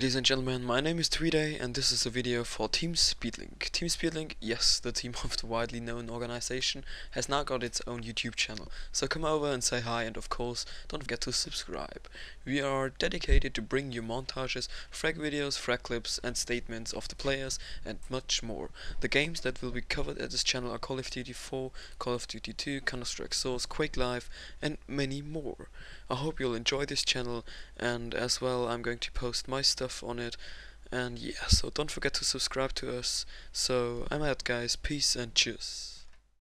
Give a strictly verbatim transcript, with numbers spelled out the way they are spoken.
Ladies and gentlemen, my name is Tweede and this is a video for Team Speedlink. Team Speedlink, yes, the team of the widely known organization, has now got its own YouTube channel, so come over and say hi and of course, don't forget to subscribe. We are dedicated to bring you montages, frag videos, frag clips and statements of the players and much more. The games that will be covered at this channel are Call of Duty four, Call of Duty two, Counter-Strike Source, Quake Life and many more. I hope you'll enjoy this channel, and as well I'm going to post my stuff on it, and yeah, so don't forget to subscribe to us. So I'm out, guys. Peace and cheers.